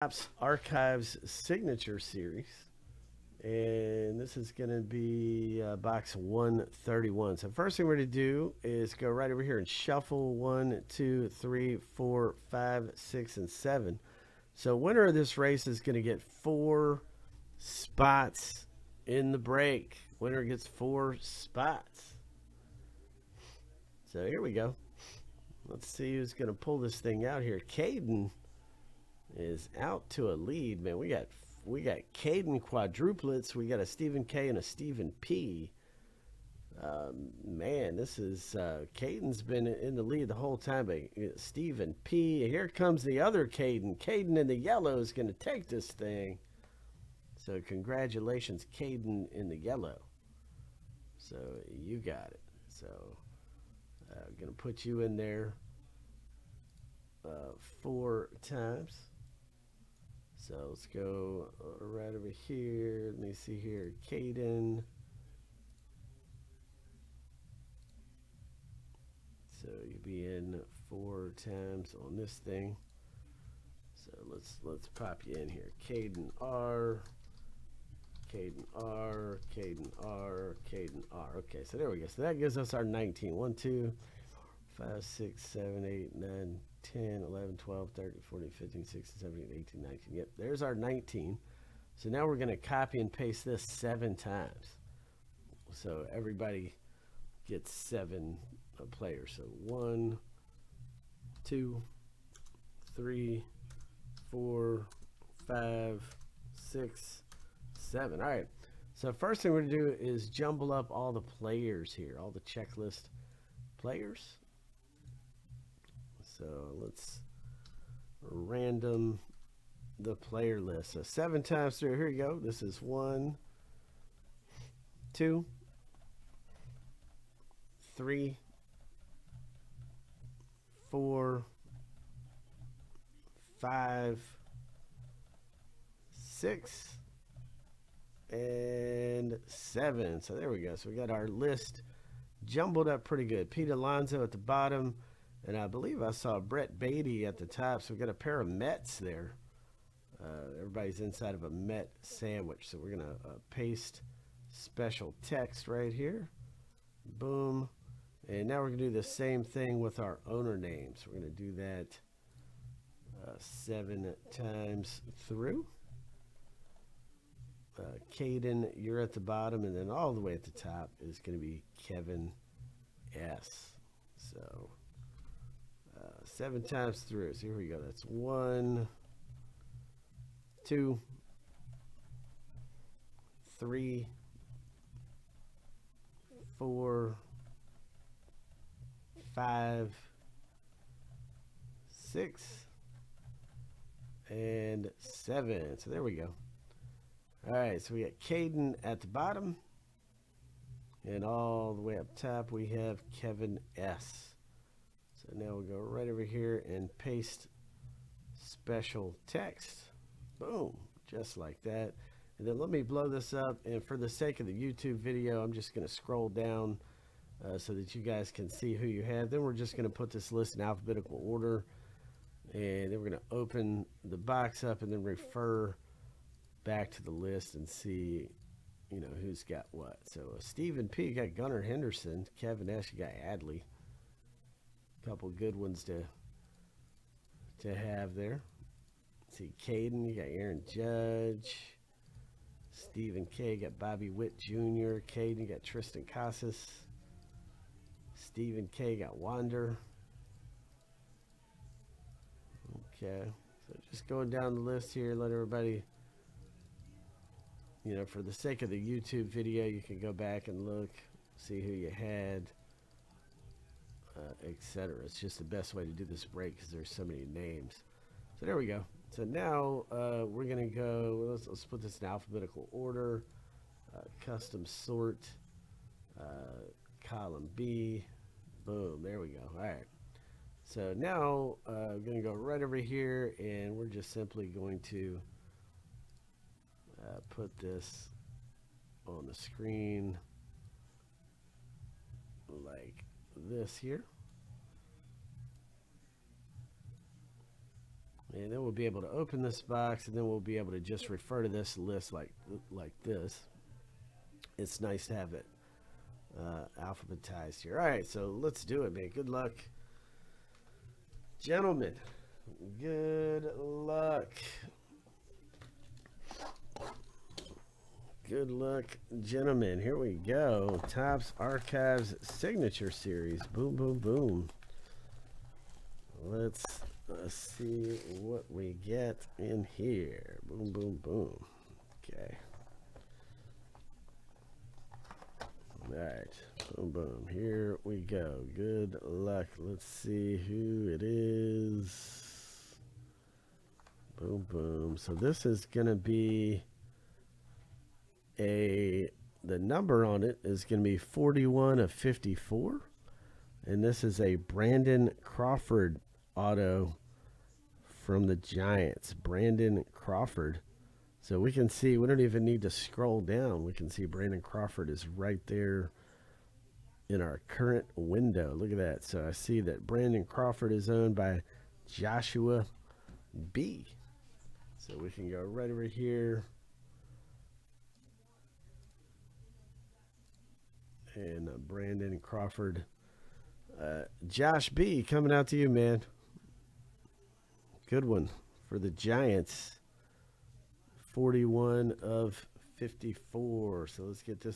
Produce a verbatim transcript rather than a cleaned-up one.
Topps Archives Signature Series, and this is going to be uh, box one thirty-one. So first thing we're going to do is go right over here and shuffle one, two, three, four, five, six, and seven. So winner of this race is going to get four spots in the break. Winner gets four spots. So here we go. Let's see who's going to pull this thing out here. Caden is out to a lead, man. We got we got Caden quadruplets. We got a Stephen K and a Stephen P. Um, man, this is uh, Caden's been in the lead the whole time, but Stephen P. Here comes the other Caden. Caden in the yellow is going to take this thing. So congratulations, Caden in the yellow. So you got it. So I'm uh, going to put you in there uh, four times. So let's go right over here. Let me see here. Caden. So you'll be in four times on this thing. So let's let's pop you in here. Caden R. Caden R. Caden R. Caden R. Okay, so there we go. So that gives us our nineteen. one, two, five, six, seven, eight, nine, ten, eleven, twelve, thirteen, fourteen, fifteen, sixteen, seventeen, eighteen, nineteen. Yep, there's our nineteen. So now we're going to copy and paste this seven times. So everybody gets seven players. So one, two, three, four, five, six, seven. All right, so first thing we're gonna do is jumble up all the players here, all the checklist players. So let's random the player list. So seven times through. Here you go. This is one, two, three, four, five, six, and seven. So there we go. So we got our list jumbled up pretty good. Pete Alonso at the bottom, and I believe I saw Brett Beatty at the top. So we got a pair of Mets there. Uh, everybody's inside of a Met sandwich. So we're gonna uh, paste special text right here. Boom. And now we're gonna do the same thing with our owner names. We're gonna do that uh, seven times through. Uh, Caden, you're at the bottom, and then all the way at the top is going to be Kevin S. So uh, seven times through. So here we go. That's one, two, three, four, five, six, and seven. So there we go. All right, so we got Caden at the bottom, and all the way up top we have Kevin S. So now we'll go right over here and paste special text. Boom, just like that. And then let me blow this up, and for the sake of the YouTube video, I'm just going to scroll down uh, so that you guys can see who you have. Then we're just going to put this list in alphabetical order, and then we're going to open the box up and then refer back to the list and see, you know, who's got what. So uh, Stephen P, you got Gunnar Henderson. Kevin S, you got Adley. A couple good ones to to have there. Let's see, Caden, you got Aaron Judge. Stephen K, you got Bobby Witt Junior Caden, you got Tristan Casas. Stephen K, you got Wander. Okay, so just going down the list here, let everybody. You know, for the sake of the YouTube video, you can go back and look, see who you had, uh, et cetera. It's just the best way to do this break because there's so many names. So there we go. So now uh, we're gonna go. Let's, let's put this in alphabetical order. Uh, custom sort, uh, column B. Boom. There we go. All right. So now uh, we're gonna go right over here, and we're just simply going to. Uh, put this on the screen like this here. And then we'll be able to open this box, and then we'll be able to just refer to this list like like this. It's nice to have it uh, alphabetized here. All right, so let's do it, man. Good luck, gentlemen. Good luck. Good luck, gentlemen. Here we go. Topps Archives Signature Series. Boom, boom, boom. Let's uh, see what we get in here. Boom, boom, boom. Okay. All right. Boom, boom. Here we go. Good luck. Let's see who it is. Boom, boom. So this is going to be a the number on it is going to be forty-one of fifty-four, and this is a Brandon Crawford auto from the Giants. Brandon Crawford. So we can see, we don't even need to scroll down, we can see Brandon Crawford is right there in our current window. Look at that. So I see that Brandon Crawford is owned by Joshua B. So we can go right over here and uh, Brandon Crawford. Uh, Josh B, coming out to you, man. Good one for the Giants. forty-one of fifty-four. So let's get this